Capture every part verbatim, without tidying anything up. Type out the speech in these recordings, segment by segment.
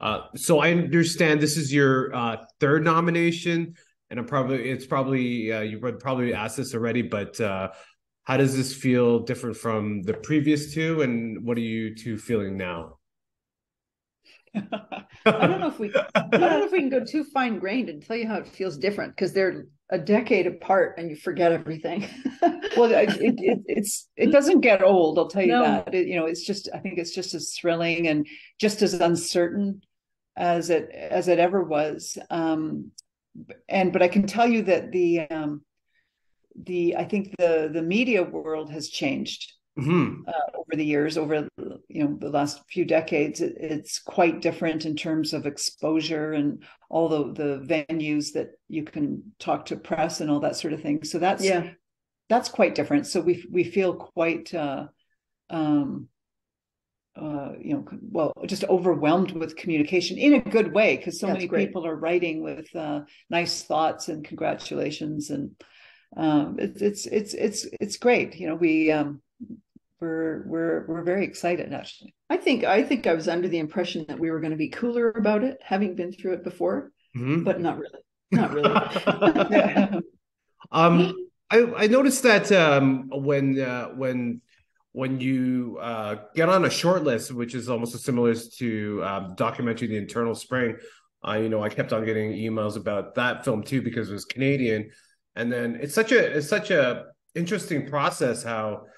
Uh, so I understand this is your uh, third nomination, and I'm probably it's probably uh, you would probably asked this already, but uh, how does this feel different from the previous two, and what are you two feeling now? I don't know if we I don't know if we can go too fine grained and tell you how it feels different, because they're a decade apart and you forget everything. Well, it, it, it's it doesn't get old, I'll tell you no. that. It, you know, it's just I think it's just as thrilling and just as uncertain as it as it ever was. Um, and but I can tell you that the um, the I think the the media world has changed. Mm-hmm. uh, over the years, over you know the last few decades, it, it's quite different in terms of exposure and all the, the venues that you can talk to press and all that sort of thing. So that's yeah, that's quite different. So we we feel quite uh, um, uh, you know well just overwhelmed with communication in a good way, because so that's many great. people are writing with uh, nice thoughts and congratulations, and um, it, it's it's it's it's great. You know we. Um, We're we're we're very excited, actually. I think I think I was under the impression that we were going to be cooler about it, having been through it before, mm-hmm. but not really, not really. yeah. Um, I I noticed that um when uh, when when you uh, get on a short list, which is almost as similar to um, documentary The Eternal Spring, uh, you know, I kept on getting emails about that film too because it was Canadian, and then it's such a it's such a interesting process how.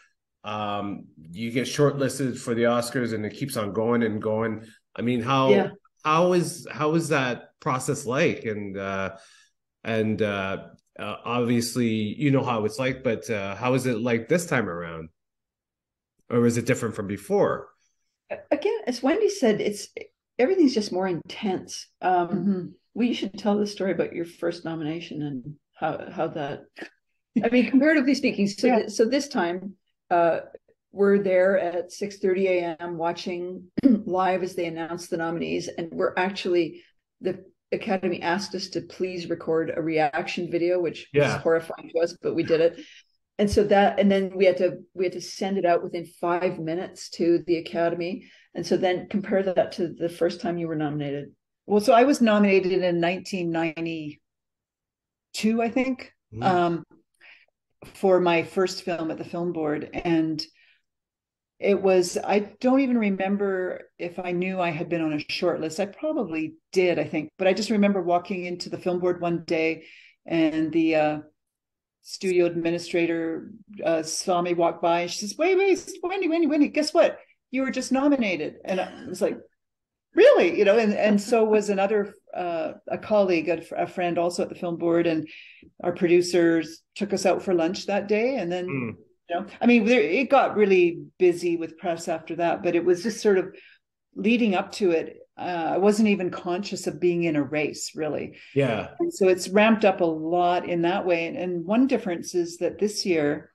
Um, you get shortlisted for the Oscars, and it keeps on going and going. I mean, how yeah. how is how is that process like? And uh, and uh, uh, obviously, you know how it's like, but uh, how is it like this time around, or is it different from before? Again, as Wendy said, it's everything's just more intense. Um, mm-hmm. Well, you should tell the story about your first nomination and how how that. I mean, comparatively speaking, so yeah. th- so this time. Uh, we're there at six thirty a m watching live as they announce the nominees, and we're actually the Academy asked us to please record a reaction video, which yeah. was horrifying to us, but we did it. And so that, and then we had to we had to send it out within five minutes to the Academy, and so then compare that to the first time you were nominated. Well, so I was nominated in nineteen ninety-two, I think. Mm. Um, for my first film at the Film Board, and it was I don't even remember if I knew I had been on a short list. I probably did, I think, but I just remember walking into the Film Board one day, and the uh studio administrator uh saw me walk by, and she says, wait wait Wendy Wendy Wendy guess what, you were just nominated. And I was like, really? You know, and and so was another uh, a colleague, a, a friend also at the Film Board, and our producers took us out for lunch that day. And then, mm. you know, I mean, there, it got really busy with press after that, but it was just sort of leading up to it. Uh, I wasn't even conscious of being in a race, really. Yeah. And so it's ramped up a lot in that way. And, and one difference is that this year,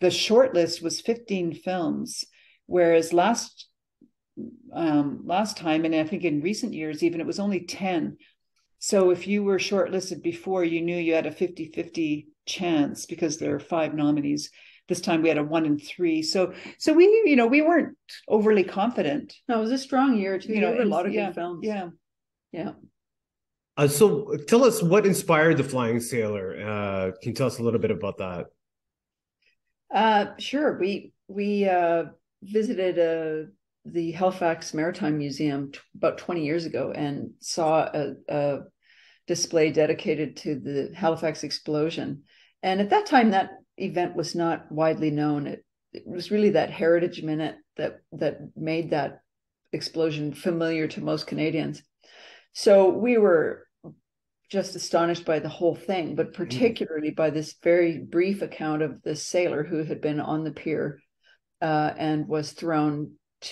the shortlist was fifteen films, whereas last Um, last time, and I think in recent years even, it was only ten. So if you were shortlisted before, you knew you had a fifty-fifty chance because there are five nominees. This time we had a one in three. So so we, you know, we weren't overly confident. No, it was a strong year too. You know, a lot of yeah, good films. Yeah, yeah. Uh, so tell us what inspired The Flying Sailor. Uh, can you tell us a little bit about that? Uh, sure. We we uh, visited a. the Halifax Maritime Museum t- about twenty years ago, and saw a, a display dedicated to the Halifax explosion. And at that time, that event was not widely known. It, it was really that heritage minute that that made that explosion familiar to most Canadians. So we were just astonished by the whole thing, but particularly by this very brief account of this sailor who had been on the pier uh, and was thrown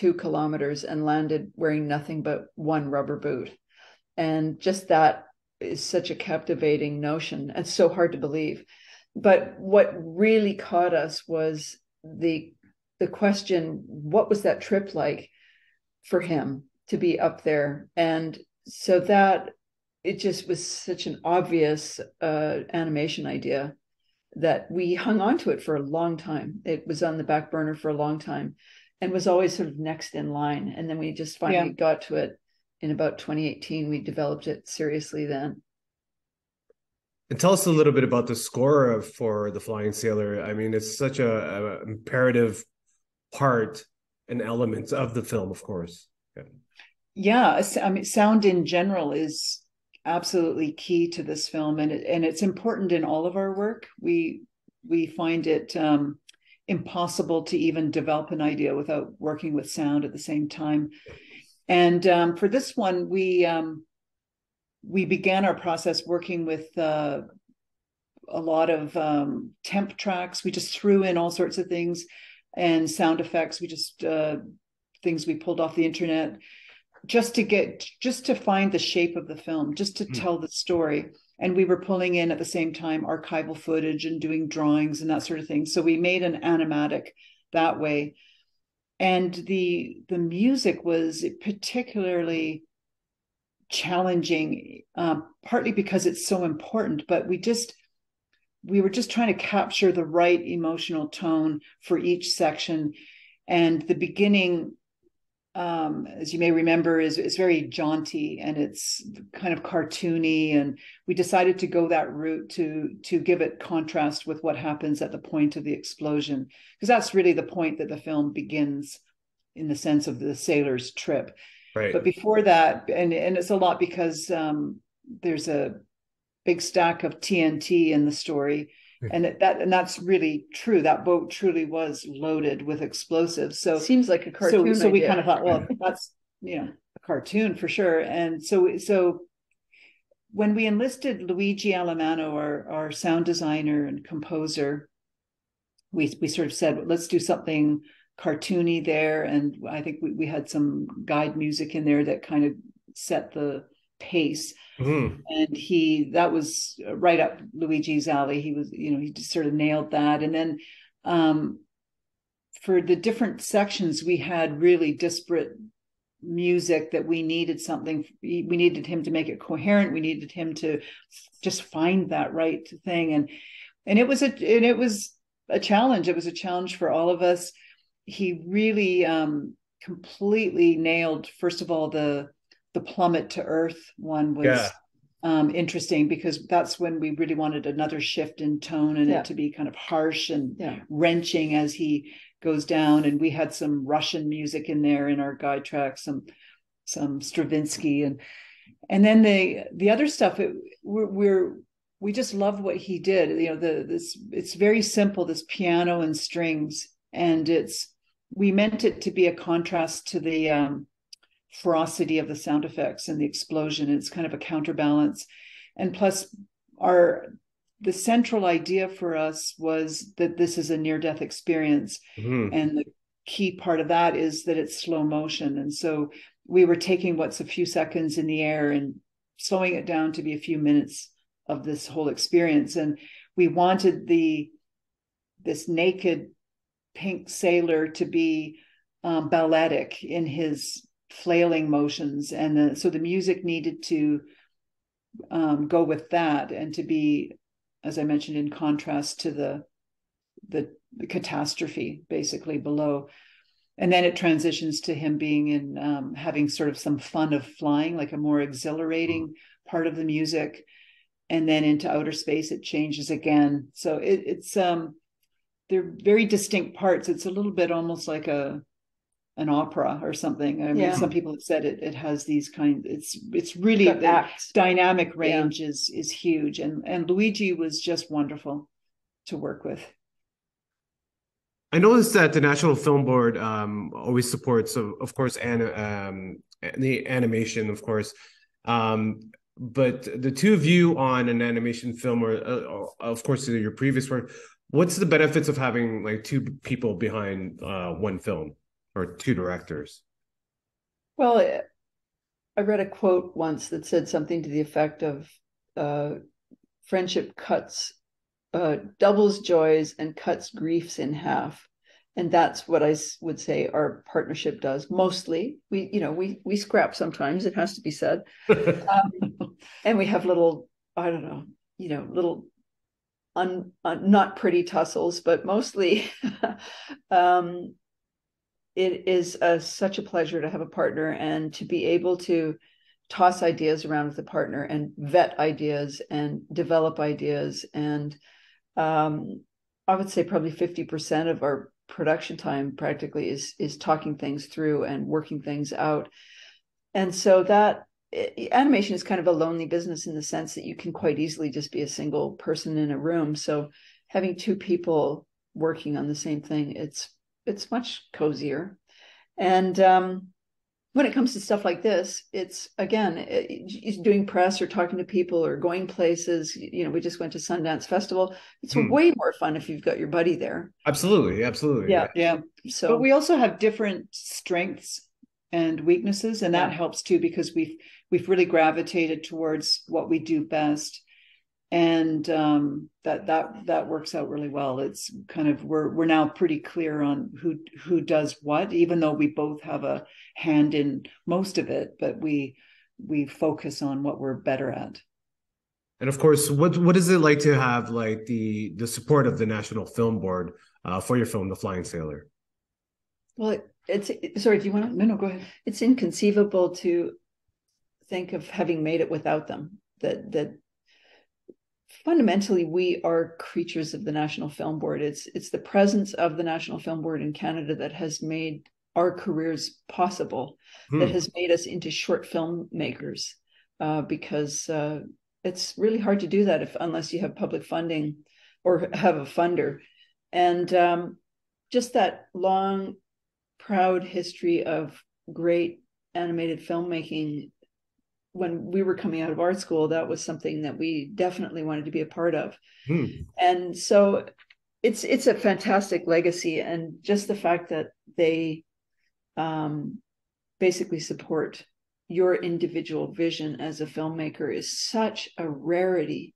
two kilometers and landed wearing nothing but one rubber boot. And just that is such a captivating notion. It's so hard to believe. But what really caught us was the the question, what was that trip like for him to be up there? And so that, it just was such an obvious uh, animation idea that we hung on to it for a long time. It was on the back burner for a long time. and was always sort of next in line. And then we just finally yeah. got to it in about twenty eighteen. We developed it seriously then. And tell us a little bit about the score of, for The Flying Sailor. I mean, it's such a, a imperative part and elements of the film, of course. Yeah. yeah, I mean, sound in general is absolutely key to this film, and it, and it's important in all of our work. We we find it um, impossible to even develop an idea without working with sound at the same time. And um, for this one, we um, we began our process working with uh, a lot of um, temp tracks. We just threw in all sorts of things. And sound effects, we just uh, things we pulled off the internet, just to get, just to find the shape of the film, just to mm. tell the story. And we were pulling in at the same time archival footage and doing drawings and that sort of thing. So we made an animatic that way. And the the music was particularly challenging, uh, partly because it's so important, but we just. We were just trying to capture the right emotional tone for each section. And the beginning, um, as you may remember, is, is very jaunty and it's kind of cartoony. And we decided to go that route to, to give it contrast with what happens at the point of the explosion, because that's really the point that the film begins, in the sense of the sailor's trip. Right. But before that, and, and it's a lot because um, there's a big stack of T N T in the story, and that and that's really true. That boat truly was loaded with explosives. So seems like a cartoon. So, so we kind of thought, well, that's, you know, a cartoon for sure. And so so when we enlisted Luigi Alamano, our our sound designer and composer, we we sort of said, let's do something cartoony there. And I think we, we had some guide music in there that kind of set the pace. Mm. And he, that was right up Luigi's alley. He was, you know, he just sort of nailed that. And then um, for the different sections, we had really disparate music that we needed something. We needed him to make it coherent. We needed him to just find that right thing. And, and it was a, and it was a challenge. It was a challenge for all of us. He really um, completely nailed, first of all, the, The plummet to earth one was yeah. um, interesting, because that's when we really wanted another shift in tone and yeah. it to be kind of harsh and yeah. wrenching as he goes down. And we had some Russian music in there in our guide track, some some Stravinsky, and and then the the other stuff. It, we're, we're we just love what he did. You know, the this it's very simple. This piano and strings, and it's we meant it to be a contrast to the. Um, ferocity of the sound effects and the explosion. It's kind of a counterbalance. And plus our the central idea for us was that this is a near-death experience. Mm-hmm. And the key part of that is that it's slow motion. And so we were taking what's a few seconds in the air and slowing it down to be a few minutes of this whole experience. And we wanted the this naked pink sailor to be um, balletic in his flailing motions, and the, so the music needed to um, go with that, and to be, as I mentioned, in contrast to the, the the catastrophe basically below. And then it transitions to him being in um, having sort of some fun of flying, like a more exhilarating part of the music, and then into outer space it changes again. So it, it's um they're very distinct parts. It's a little bit almost like a an opera or something. I mean, yeah. some people have said it, it has these kind, it's, it's really the, the dynamic range yeah. is, is huge. And, and Luigi was just wonderful to work with. I noticed that the National Film Board um, always supports, of, of course, and um, the animation, of course. Um, but the two of you on an animation film, or uh, of course, your previous work, what's the benefits of having like two people behind uh, one film? Or two directors? Well, I read a quote once that said something to the effect of uh, friendship cuts, uh, doubles joys and cuts griefs in half. And that's what I would say our partnership does. Mostly we, you know, we, we scrap sometimes, it has to be said. um, and we have little, I don't know, you know, little un, un, not pretty tussles, but mostly um, it is a, such a pleasure to have a partner and to be able to toss ideas around with a partner and vet ideas and develop ideas. And um, I would say probably fifty percent of our production time practically is is talking things through and working things out. And so that it, animation is kind of a lonely business in the sense that you can quite easily just be a single person in a room. So having two people working on the same thing, it's it's much cozier. And um, when it comes to stuff like this, it's, again, it, doing press or talking to people or going places. You know, we just went to Sundance Festival. It's hmm. way more fun if you've got your buddy there. Absolutely. Absolutely. Yeah. Yeah. So but we also have different strengths and weaknesses, and yeah. that helps too, because we've, we've really gravitated towards what we do best. And um, that, that, that works out really well. It's kind of, we're, we're now pretty clear on who, who does what, even though we both have a hand in most of it, but we, we focus on what we're better at. And of course, what, what is it like to have like the, the support of the National Film Board uh, for your film, The Flying Sailor? Well, it, it's, sorry, do you want to, no, no, go ahead. It's inconceivable to think of having made it without them. That, that, fundamentally, we are creatures of the National Film Board. It's it's the presence of the National Film Board in Canada that has made our careers possible, hmm. that has made us into short filmmakers, uh, because uh, it's really hard to do that if unless you have public funding or have a funder. And um, just that long, proud history of great animated filmmaking. When we were coming out of art school, that was something that we definitely wanted to be a part of. Hmm. And so it's it's a fantastic legacy. And just the fact that they um, basically support your individual vision as a filmmaker is such a rarity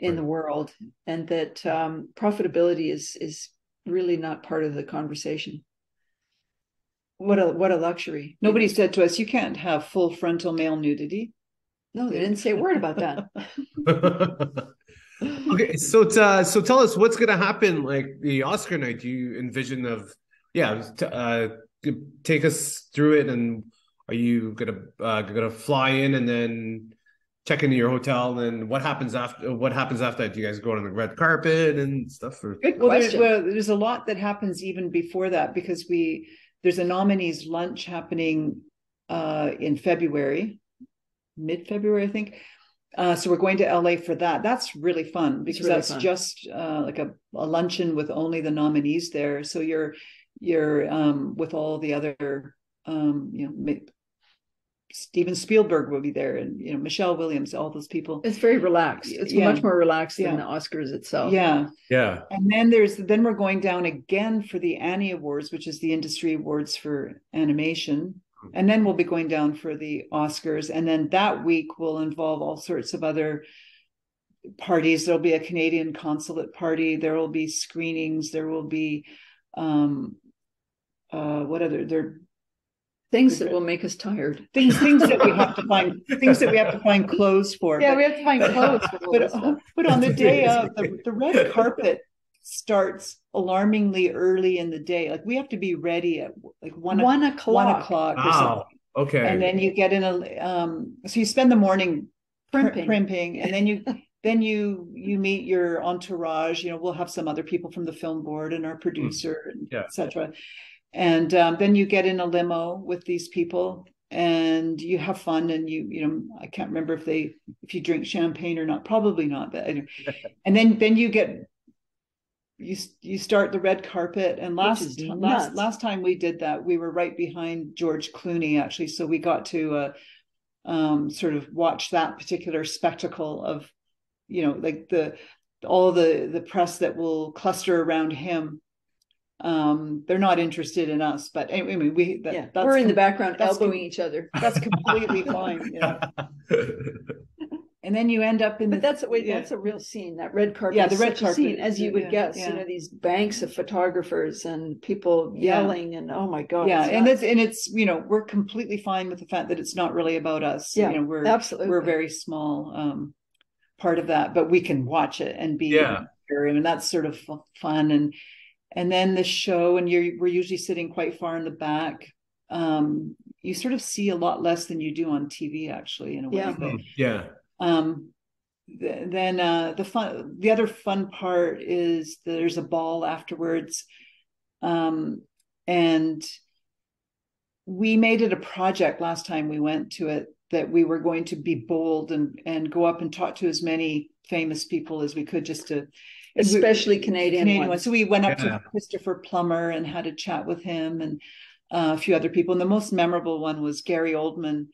in right. the world, and that um, profitability is is really not part of the conversation. What a what a luxury. Nobody said to us, you can't have full frontal male nudity. No, they didn't say a word about that. Okay, so uh, so tell us what's going to happen, like the Oscar night. Do you envision of, yeah, t uh, take us through it, and are you going to uh, going to fly in and then check into your hotel, and what happens after? What happens after that? Do you guys go on the red carpet and stuff? Or? Good question. Well, there's, well, there's a lot that happens even before that, because we. There's a nominees lunch happening uh, in February, mid-February, I think. Uh, so we're going to L A for that. That's really fun, because really that's fun. just uh, like a, a luncheon with only the nominees there. So you're you're um, with all the other, um, you know, Steven Spielberg will be there, and you know Michelle Williams, all those people. It's very relaxed. It's yeah. much more relaxed yeah. than the Oscars itself. Yeah, yeah. And then there's then we're going down again for the Annie Awards, which is the industry awards for animation, and then we'll be going down for the Oscars, and then that week will involve all sorts of other parties. There'll be a Canadian consulate party. There will be screenings. There will be um, uh, what other there. Things that will make us tired. Things, things that we have to find. Things that we have to find clothes for. Yeah, but, we have to find clothes. But, but, but on the day of, the, the red carpet starts alarmingly early in the day. Like we have to be ready at like one one o'clock, one o'clock. Wow. Or okay. And then you get in a. Um, so you spend the morning primping, primping and then you. Then you you meet your entourage. You know, we'll have some other people from the film board and our producer, mm. and yeah. et cetera. And um, then you get in a limo with these people, and you have fun, and you you know I can't remember if they if you drink champagne or not, probably not. But and then then you get you you start the red carpet. And last last last time we did that, we were right behind George Clooney actually, so we got to uh, um, sort of watch that particular spectacle of you know like the all the the press that will cluster around him. Um, they're not interested in us, but anyway, we that, yeah. that's we're in the background elbowing each other. That's completely fine. You know? And then you end up in. But the, that's wait, yeah. that's a real scene. That red carpet. Yeah, the red carpet scene, as you would yeah, guess. Yeah. You know, these banks of photographers and people yeah. yelling, and oh my god. Yeah, it's and it's and it's you know we're completely fine with the fact that it's not really about us. Yeah, you know, we're absolutely we're very small um, part of that, but we can watch it and be. Yeah. And that's sort of fun and. And then the show, and you're, we're usually sitting quite far in the back. Um, you sort of see a lot less than you do on T V, actually, in a way. Yeah. But, yeah. Um, th then uh, the fun, the other fun part is there's a ball afterwards. Um, and we made it a project last time we went to it that we were going to be bold and, and go up and talk to as many famous people as we could, just to, especially we, Canadian, Canadian ones. ones. So we went up yeah. to Christopher Plummer and had a chat with him and uh, a few other people. And the most memorable one was Gary Oldman.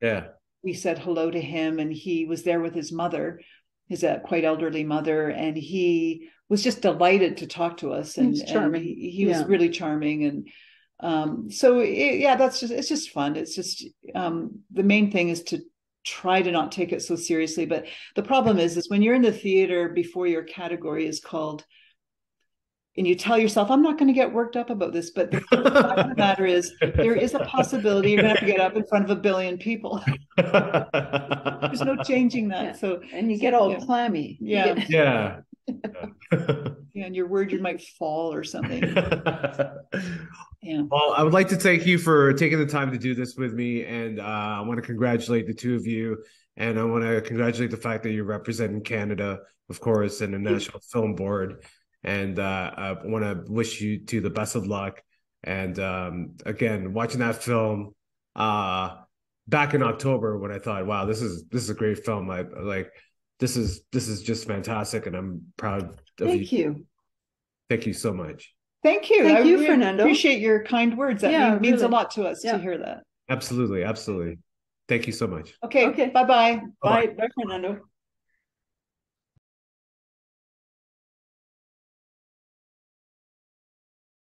Yeah. We said hello to him, and he was there with his mother, his uh, quite elderly mother. And he was just delighted to talk to us. And, charming. and he, he yeah. was really charming. And um, so, it, yeah, that's just, it's just fun. It's just, um, the main thing is to try to not take it so seriously. But the problem is, is when you're in the theater before your category is called, and you tell yourself, I'm not going to get worked up about this, but the fact of the matter is, there is a possibility you're going to have to get up in front of a billion people. There's no changing that. Yeah. So and you so, get all yeah. clammy. Yeah. Get... Yeah. yeah. And you're worried you might fall or something. Yeah. Well, I would like to thank you for taking the time to do this with me, and uh, I want to congratulate the two of you. And I want to congratulate the fact that you're representing Canada, of course, and the National Film Board. And uh, I want to wish you to the best of luck. And um, again, watching that film uh, back in October, when I thought, "Wow, this is this is a great film. I like this is this is just fantastic." And I'm proud of Thank you. Thank you. Thank you so much. Thank you. Thank I you, really Fernando. Appreciate your kind words. That yeah, mean, means really. a lot to us yeah. to hear that. Absolutely, absolutely. Thank you so much. Okay. Okay. Bye-bye. Bye, bye, bye Fernando.